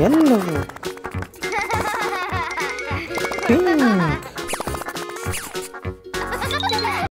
Yellow.